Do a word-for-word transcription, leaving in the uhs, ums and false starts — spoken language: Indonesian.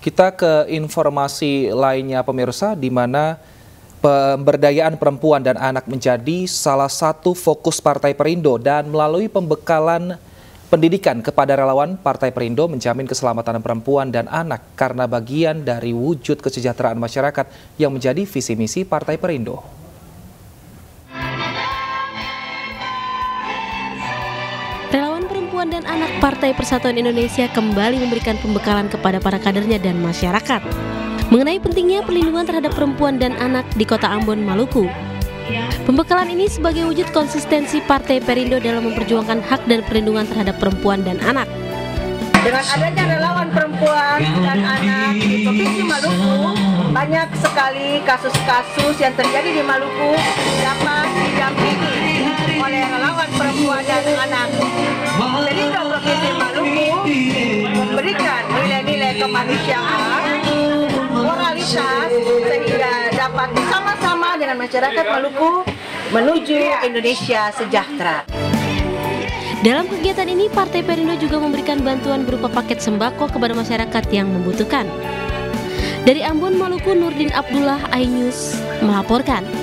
Kita ke informasi lainnya pemirsa, di mana pemberdayaan perempuan dan anak menjadi salah satu fokus Partai Perindo, dan melalui pembekalan pendidikan kepada relawan, Partai Perindo menjamin keselamatan perempuan dan anak karena bagian dari wujud kesejahteraan masyarakat yang menjadi visi misi Partai Perindo. Relawan perempuan dan anak Partai Persatuan Indonesia kembali memberikan pembekalan kepada para kadernya dan masyarakat mengenai pentingnya perlindungan terhadap perempuan dan anak di kota Ambon, Maluku. Pembekalan ini sebagai wujud konsistensi Partai Perindo dalam memperjuangkan hak dan perlindungan terhadap perempuan dan anak. Dengan adanya relawan perempuan dan anak di Provinsi Maluku, banyak sekali kasus-kasus yang terjadi di Maluku dapat didampingi oleh relawan perempuan dan anak. Perindo Provinsi Maluku memberikan nilai-nilai kemanusiaan, moralitas, sehingga dapat bersama-sama dengan masyarakat Maluku menuju Indonesia sejahtera. Dalam kegiatan ini, Partai Perindo juga memberikan bantuan berupa paket sembako kepada masyarakat yang membutuhkan. Dari Ambon, Maluku, Nurdin Abdullah, Ayus melaporkan.